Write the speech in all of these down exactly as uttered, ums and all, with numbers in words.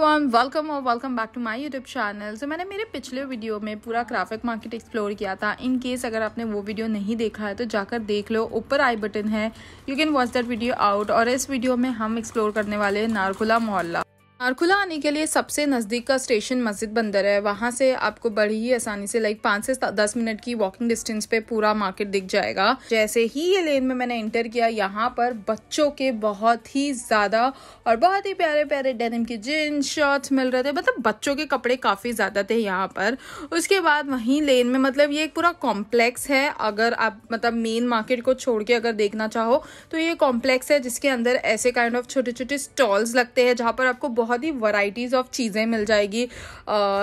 Everyone, welcome और welcome back to my YouTube channel. So मैंने मेरे पिछले वीडियो में पूरा क्राफ्ट मार्केट एक्सप्लोर किया था। इन केस अगर आपने वो वीडियो नहीं देखा है तो जाकर देख लो, ऊपर आई बटन है, you can watch that video out. और इस वीडियो में हम एक्सप्लोर करने वाले हैं नारखुदा मोहल्ला। नारखुदा आने के लिए सबसे नज़दीक का स्टेशन मस्जिद बंदर है। वहाँ से आपको बड़ी ही आसानी से लाइक पाँच से दस मिनट की वॉकिंग डिस्टेंस पे पूरा मार्केट दिख जाएगा। जैसे ही ये लेन में मैंने एंटर किया, यहाँ पर बच्चों के बहुत ही ज़्यादा और बहुत ही प्यारे प्यारे डेनिम के जीन्स शर्ट्स मिल रहे थे। मतलब बच्चों के कपड़े काफ़ी ज़्यादा थे यहाँ पर। उसके बाद वहीं लेन में मतलब ये एक पूरा कॉम्प्लेक्स है। अगर आप मतलब मेन मार्केट को छोड़ के अगर देखना चाहो तो ये कॉम्प्लेक्स है जिसके अंदर ऐसे काइंड ऑफ छोटे छोटे स्टॉल्स लगते हैं जहाँ पर आपको बहुत ही वैरायटीज ऑफ चीज़ें मिल जाएगी।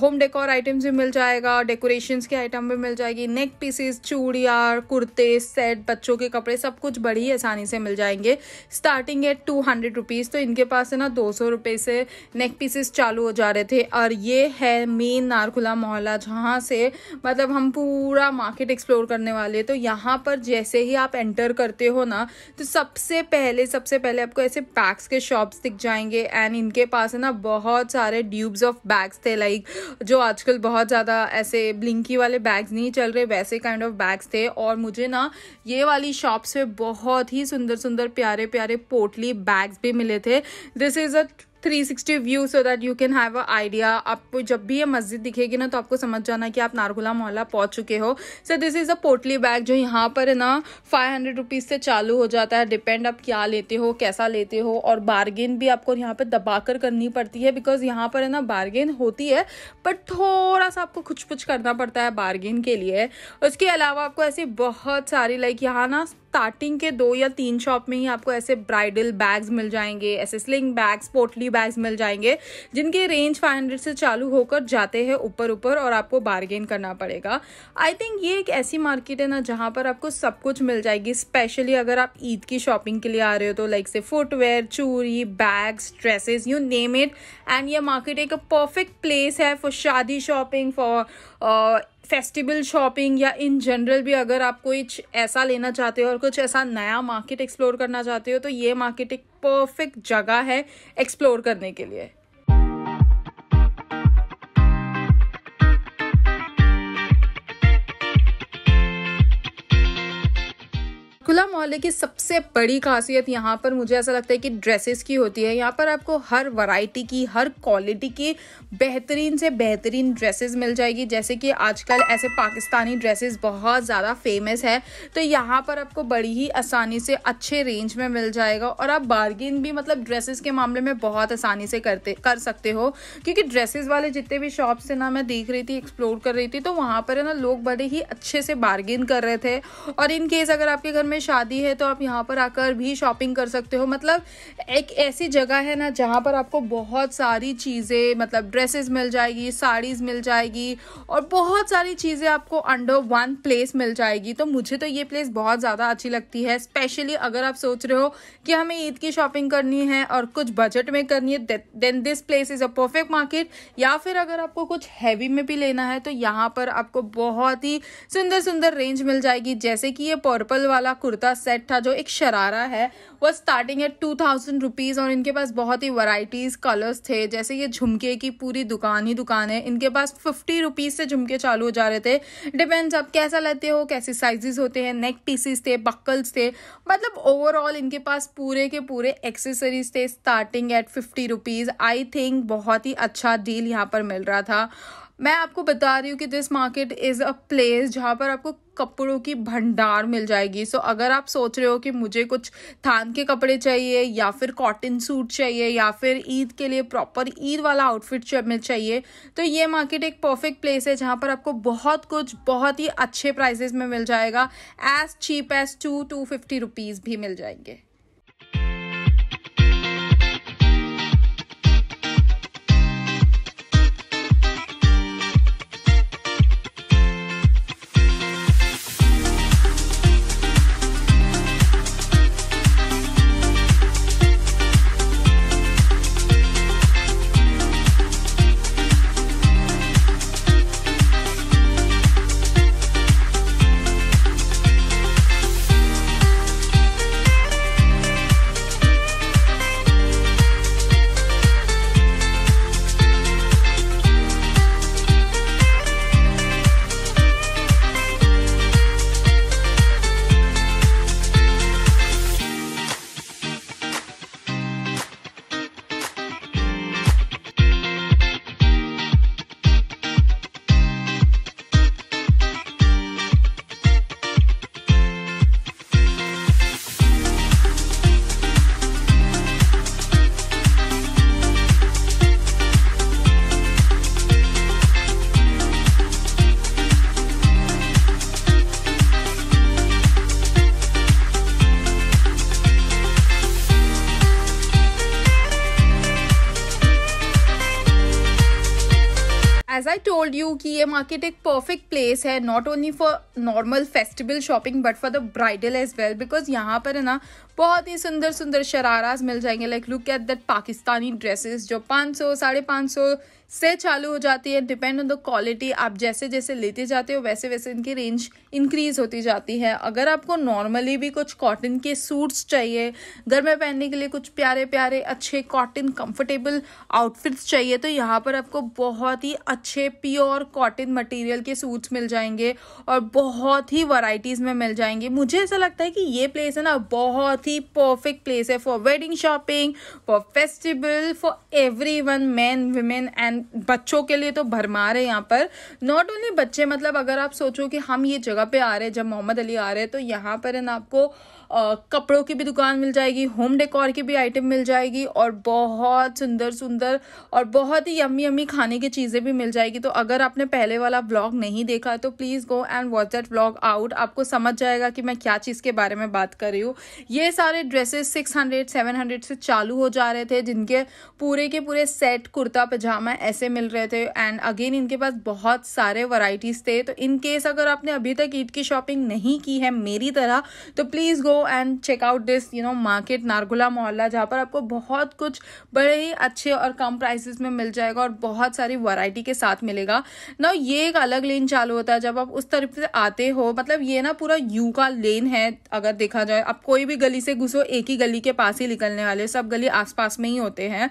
होम डेकोर आइटम्स भी मिल जाएगा, डेकोरेशंस के आइटम भी मिल जाएगी, नेक पीसेस, चूड़ियाँ, कुर्ते सेट, बच्चों के कपड़े, सब कुछ बड़ी आसानी से मिल जाएंगे। स्टार्टिंग है टू हंड्रेड रुपीज़, तो इनके पास है ना दो सौ रुपये से नेक पीसेस चालू हो जा रहे थे। और ये है मेन नारखुदा मोहल्ला, जहाँ से मतलब हम पूरा मार्केट एक्सप्लोर करने वाले। तो यहाँ पर जैसे ही आप एंटर करते हो ना तो सबसे पहले सबसे पहले आपको ऐसे बैग्स के शॉप्स दिख जाएंगे। एंड इनके पास है ना बहुत सारे ड्यूब्स ऑफ बैग्स थे, लाइक जो आजकल बहुत ज़्यादा ऐसे ब्लिंकी वाले बैग्स नहीं चल रहे, वैसे काइंड ऑफ बैग्स थे। और मुझे ना ये वाली शॉप्स पे बहुत ही सुंदर सुंदर प्यारे प्यारे पोटली बैग्स भी मिले थे। This is a three sixty view so that you can have a idea. आपको जब भी ये मस्जिद दिखेगी ना तो आपको समझ जाना कि आप नारखुदा मोहल्ला पहुंच चुके हो। सो दिस इज़ अ पोटली बैग जो यहाँ पर है ना फाइव हंड्रेड रुपीज़ से चालू हो जाता है। डिपेंड आप क्या लेते हो, कैसा लेते हो, और बार्गेन भी आपको यहाँ पर दबाकर करनी पड़ती है, बिकॉज यहाँ पर है ना बार्गेन होती है बट थोड़ा सा आपको कुछ कुछ करना पड़ता है बार्गेन के लिए। उसके अलावा आपको ऐसी बहुत सारी लाइक यहाँ ना स्टार्टिंग के दो या तीन शॉप में ही आपको ऐसे ब्राइडल बैग्स मिल जाएंगे, ऐसे स्लिंग बैग्स, पोटली बैग्स मिल जाएंगे, जिनके रेंज फाइव हंड्रेड से चालू होकर जाते हैं ऊपर ऊपर, और आपको बार्गेन करना पड़ेगा। आई थिंक ये एक ऐसी मार्केट है ना जहाँ पर आपको सब कुछ मिल जाएगी, स्पेशली अगर आप ईद की शॉपिंग के लिए आ रहे हो तो लाइक से फुटवेयर, चूड़ी, bags, dresses, you name it. And ये मार्केट एक परफेक्ट प्लेस है फॉर शादी शॉपिंग, फॉर फेस्टिवल शॉपिंग, या इन जनरल भी अगर आप कुछ ऐसा लेना चाहते हो और कुछ ऐसा नया मार्केट एक्सप्लोर करना चाहते हो तो ये मार्केट एक परफेक्ट जगह है एक्सप्लोर करने के लिए। नारखुदा मोहल्ले की सबसे बड़ी खासियत यहाँ पर मुझे ऐसा लगता है कि ड्रेसेस की होती है। यहाँ पर आपको हर वैरायटी की, हर क्वालिटी की बेहतरीन से बेहतरीन ड्रेसेस मिल जाएगी। जैसे कि आजकल ऐसे पाकिस्तानी ड्रेसेस बहुत ज़्यादा फेमस है, तो यहाँ पर आपको बड़ी ही आसानी से अच्छे रेंज में मिल जाएगा। और आप बार्गेन भी मतलब ड्रेसेस के मामले में बहुत आसानी से करते कर सकते हो, क्योंकि ड्रेसेस वाले जितने भी शॉप्स थे ना मैं देख रही थी, एक्सप्लोर कर रही थी, तो वहाँ पर है ना लोग बड़े ही अच्छे से बार्गेन कर रहे थे। और इन केस अगर आपके घर में शादी है तो आप यहाँ पर आकर भी शॉपिंग कर सकते हो। मतलब एक ऐसी जगह है ना जहाँ पर आपको बहुत सारी चीज़ें मतलब ड्रेसेस मिल जाएगी, साड़ीज़ मिल जाएगी, और बहुत सारी चीज़ें आपको अंडर वन प्लेस मिल जाएगी। तो मुझे तो ये प्लेस बहुत ज़्यादा अच्छी लगती है, स्पेशली अगर आप सोच रहे हो कि हमें ईद की शॉपिंग करनी है और कुछ बजट में करनी है, then this place is a perfect market. या फिर अगर आपको कुछ हैवी में भी लेना है तो यहाँ पर आपको बहुत ही सुंदर सुंदर रेंज मिल जाएगी। जैसे कि ये पर्पल वाला कुर्ता सेट था जो एक शरारा है, वो स्टार्टिंग है टू थाउजेंड रुपीज़। और इनके पास बहुत ही वैरायटीज़ कलर्स थे। जैसे ये झुमके की पूरी दुकान ही दुकान है, इनके पास फिफ्टी रुपीज़ से झुमके चालू हो जा रहे थे। डिपेंड्स आप कैसा लेते हो, कैसे साइजेस होते हैं, नेक पीसेस थे, बकल्स थे, मतलब ओवरऑल इनके पास पूरे के पूरे एक्सेसरीज थे, starting at fifty rupees. I think बहुत ही अच्छा डील यहाँ पर मिल रहा था। मैं आपको बता रही हूँ कि this market is a place जहाँ पर आपको कपड़ों की भंडार मिल जाएगी। सो so, अगर आप सोच रहे हो कि मुझे कुछ थान के कपड़े चाहिए, या फिर कॉटन सूट चाहिए, या फिर ईद के लिए प्रॉपर ईद वाला आउटफिट में चाहिए, तो ये मार्केट एक परफेक्ट प्लेस है जहाँ पर आपको बहुत कुछ बहुत ही अच्छे प्राइसेस में मिल जाएगा। As cheap as to two fifty rupees भी मिल जाएंगे। टोल्ड यू कि ये मार्केट एक परफेक्ट प्लेस है not only for normal festival shopping but for the bridal as well, because यहाँ पर है ना बहुत ही सुंदर सुंदर शराराज मिल जाएंगे। Like look at that Pakistani dresses जो पाँच सौ साढ़े पाँच सौ से चालू हो जाती है। डिपेंड ऑन द क्वालिटी, आप जैसे जैसे लेते जाते हो वैसे वैसे इनकी रेंज इंक्रीज होती जाती है। अगर आपको नॉर्मली भी कुछ कॉटन के सूट्स चाहिए, घर में पहनने के लिए कुछ प्यारे प्यारे अच्छे कॉटन कंफर्टेबल आउटफिट्स चाहिए, तो यहाँ पर आपको बहुत ही अच्छे प्योर कॉटन मटेरियल के सूट्स मिल जाएंगे और बहुत ही वैराइटीज़ में मिल जाएंगे। मुझे ऐसा लगता है कि ये प्लेस है ना बहुत ही परफेक्ट प्लेस है for wedding shopping, for festival, for everyone, men women and बच्चों के लिए तो भरमार है यहाँ पर। नॉट ओनली बच्चे, मतलब अगर आप सोचो कि हम ये जगह पे आ रहे हैं, जब मोहम्मद अली आ रहे हैं, तो यहाँ पर है ना आपको आ, कपड़ों की भी दुकान मिल जाएगी, होम डेकोर की भी आइटम मिल जाएगी और बहुत सुंदर सुंदर और बहुत ही यम्मी यम्मी खाने की चीज़ें भी मिल जाएगी। तो अगर आपने पहले वाला व्लॉग नहीं देखा तो please go and watch that vlog out, आपको समझ जाएगा कि मैं क्या चीज़ के बारे में बात कर रही हूँ। ये सारे dresses six hundred seven hundred से चालू हो जा रहे थे, जिनके पूरे के पूरे सेट कुर्ता पजामा ऐसे मिल रहे थे। एंड अगेन इनके पास बहुत सारे वैरायटीज थे। तो इन केस अगर आपने अभी तक ईद की शॉपिंग नहीं की है मेरी तरह, तो please go and check out this you know market Nargula Mohalla, जहाँ पर आपको बहुत कुछ बड़े ही अच्छे और कम प्राइसेस में मिल जाएगा और बहुत सारी वैरायटी के साथ मिलेगा। ना ये एक अलग लेन चालू होता है, जब आप उस तरफ से आते हो, मतलब ये ना पूरा यू का लेन है। अगर देखा जाए, आप कोई भी गली से घुसो एक ही गली के पास ही निकलने वाले, सब गली आसपास में ही होते हैं।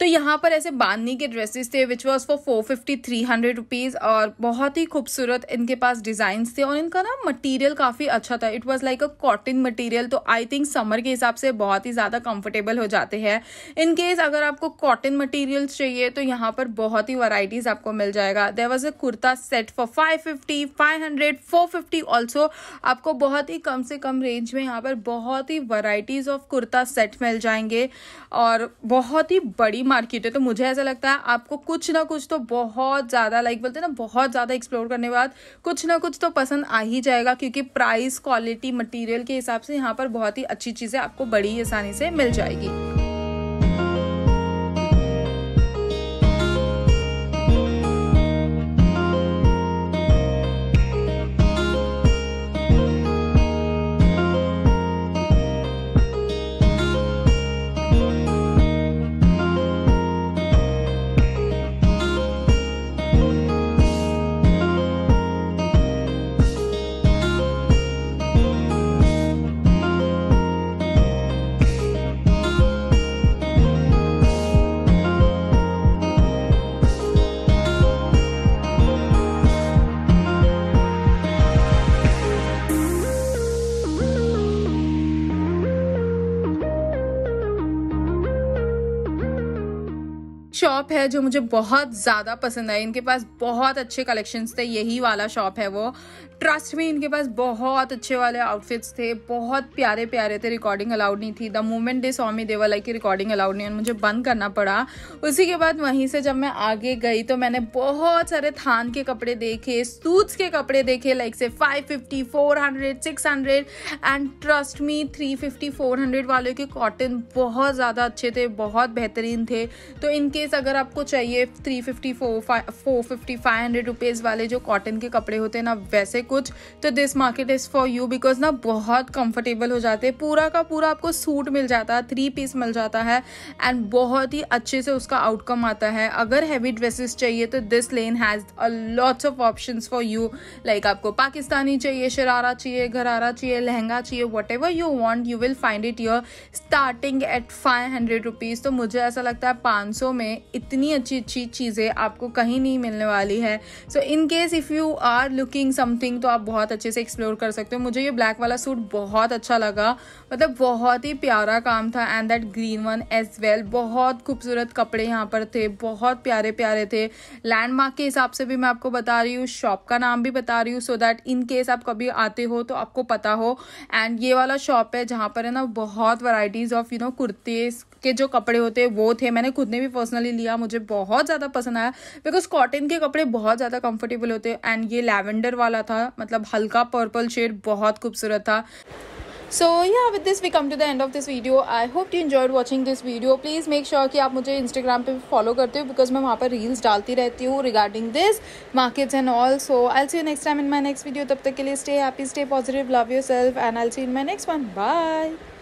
तो यहाँ पर ऐसे बांधनी के ड्रेसेस थे which was for four fifty three hundred rupees और बहुत ही खूबसूरत इनके पास डिज़ाइंस थे और इनका ना मटेरियल काफ़ी अच्छा था। It was like a cotton material, तो आई थिंक समर के हिसाब से बहुत ही ज़्यादा कंफर्टेबल हो जाते हैं। इन केस अगर आपको कॉटन मटेरियल्स चाहिए तो यहाँ पर बहुत ही वैरायटीज़ आपको मिल जाएगा। There was a kurta set for five fifty, five hundred, four fifty also. आपको बहुत ही कम से कम रेंज में यहाँ पर बहुत ही वैरायटीज़ ऑफ कुर्ता सेट मिल जाएंगे और बहुत ही बड़ी मार्केट है, तो मुझे ऐसा लगता है आपको कुछ ना कुछ तो बहुत ज़्यादा लाइक बोलते हैं ना बहुत ज़्यादा एक्सप्लोर करने के बाद कुछ ना कुछ तो पसंद आ ही जाएगा, क्योंकि प्राइस, क्वालिटी, मटेरियल के हिसाब से यहाँ पर बहुत ही अच्छी चीज़ें आपको बड़ी आसानी से मिल जाएगी। शॉप है जो मुझे बहुत ज़्यादा पसंद आई, इनके पास बहुत अच्छे कलेक्शंस थे, यही वाला शॉप है वो। ट्रस्ट में इनके पास बहुत अच्छे वाले आउटफिट्स थे, बहुत प्यारे प्यारे थे। रिकॉर्डिंग अलाउड नहीं थी, the moment they saw me they were like की रिकॉर्डिंग अलाउड नहीं, और मुझे बंद करना पड़ा। उसी के बाद वहीं से जब मैं आगे गई तो मैंने बहुत सारे थान के कपड़े देखे, सूट्स के कपड़े देखे, लाइक से five fifty four hundred six hundred and trust me three fifty four hundred वाले के कॉटन बहुत ज़्यादा अच्छे थे, बहुत बेहतरीन थे। तो इनके अगर आपको चाहिए three fifty, four fifty, five hundred rupees वाले जो कॉटन के कपड़े होते हैं ना वैसे कुछ, तो this market is for you, because ना बहुत कंफर्टेबल हो जाते हैं। पूरा का पूरा आपको सूट मिल जाता है, थ्री पीस मिल जाता है एंड बहुत ही अच्छे से उसका आउटकम आता है। अगर हैवी ड्रेसेस चाहिए तो this lane has a lots of options for you, like आपको पाकिस्तानी चाहिए, शरारा चाहिए, घरारा चाहिए, लहंगा चाहिए, whatever you want you will find it your starting at five hundred rupees. तो मुझे ऐसा लगता है पाँच सौ में इतनी अच्छी अच्छी चीज़ें आपको कहीं नहीं मिलने वाली है। So in case if you are looking something, तो आप बहुत अच्छे से एक्सप्लोर कर सकते हो। मुझे ये ब्लैक वाला सूट बहुत अच्छा लगा, मतलब बहुत ही प्यारा काम था, and that green one as well. बहुत खूबसूरत कपड़े यहाँ पर थे, बहुत प्यारे प्यारे थे। लैंडमार्क के हिसाब से भी मैं आपको बता रही हूँ, शॉप का नाम भी बता रही हूँ, सो दैट इन केस आप कभी आते हो तो आपको पता हो। एंड ये वाला शॉप है जहाँ पर है ना बहुत varieties of you know kurtis के जो कपड़े होते हैं वो थे। मैंने खुद ने भी पर्सनली लिया, मुझे बहुत ज़्यादा पसंद आया, बिकॉज कॉटन के कपड़े बहुत ज़्यादा कंफर्टेबल होते हैं। एंड ये लैवेंडर वाला था, मतलब हल्का पर्पल शेड, बहुत खूबसूरत था। सो या with this we come to the end of this video. I hope you enjoyed watching this video. Please make sure कि आप मुझे इंस्टाग्राम पे फॉलो करते हो, बिकॉज मैं वहाँ पर रील्स डालती रहती हूँ regarding this markets and all. So I will see you next time in my next video. तब तक के लिए stay happy, stay positive, love yourself and I will see you in my next one. Bye.